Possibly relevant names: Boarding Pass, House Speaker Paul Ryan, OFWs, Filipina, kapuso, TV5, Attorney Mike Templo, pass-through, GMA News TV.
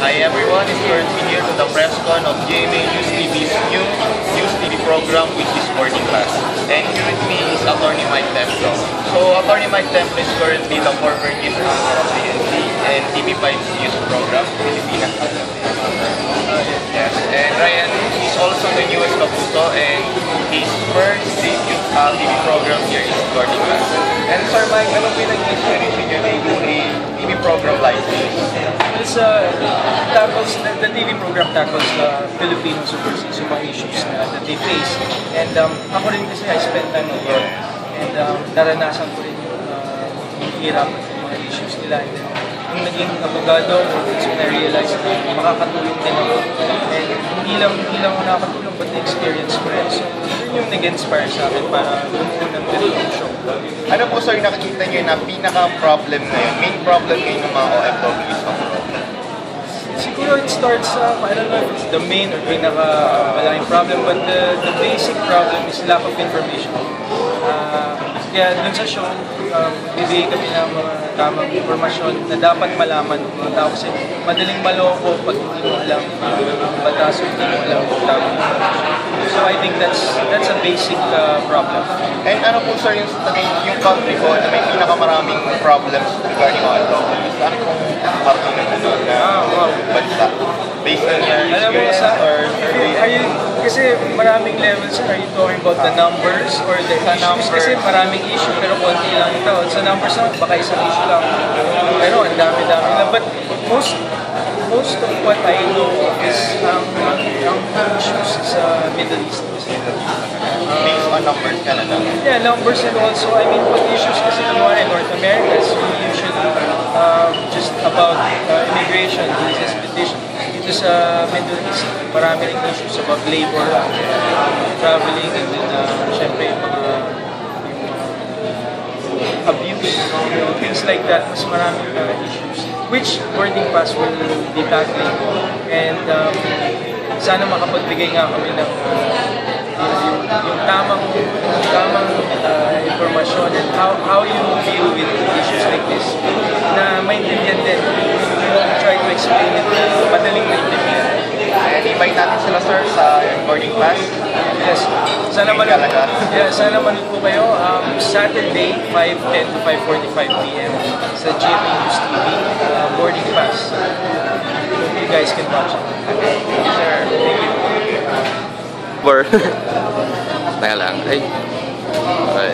Hi everyone, it's currently here to the press con of GMA News TV's new News TV program, which is Boarding Pass. And here with me is Attorney Mike Templo. So Attorney Mike Templo is currently the former chief of the NC and TV5 News program, Filipina. Yes, and Ryan is also the newest kapuso and his first debut TV program here is Boarding Pass. And Sir Mike, ano pinag-experience niyo na yung TV program like this? The TV program tackles Filipino superstitions, mga issues that they face. And ako rin kasi I spent time abroad and naranasan ko rin yung hirap at mga issues nila. And nung naging abogado, so na-realize na makakatulong din ako. And hindi lang ako nakakatulong but na-experience ko rin. So yun yung nag-inspire sa akin para bumuo ng ganitong show. Ano po sir, nakikita niyo na pinaka-problem na yun, main problem ngayon ng mga OFWs ako? Siguro it starts I don't know if it's the main or pinaka-malaking problem, but the basic problem is lack of information. Kaya dun sa show, bibigay kami ng mga tamang informasyon na dapat malaman ng mga tao kasi madaling maloko pag hindi mo alam ang batas o hindi mo alam ang tamang informasyon. So I think that's a basic problem. And ano po sir yung country po na may pinakamaraming problems regarding all problems? Ano po ang parte ng bansa? Based on your experience or kasi maraming levels. Are you talking about the numbers or the issues? Kasi maraming issue pero konti lang ito. Sa numbers lang, baka isang issue lang. Pero ang dami-dami na. But most of what I know is issues sa Middle East. Based on numbers ka na lang? Yeah, numbers and also, I mean, what issues kasi in North America is we usually just about immigration, business petition. Dito sa Middle East, marami rin issues about labor, traveling, and then syempre yung mga abuse, things like that. Mas maraming issues which Boarding Pass will be tackling. And sana makapagbigay nga kami ng yung tamang informasyon and how you deal with issues like this na maintindihan din. Try to explain it madaling maintindihan. And invite natin sila sir sa Boarding Pass. Yes. Sana manood po kayo Saturday 5:10 to 5:45 PM sa GMA News TV Boarding Pass. You guys can watch it. Okay. Sir, thank you. Teka lang. Ay.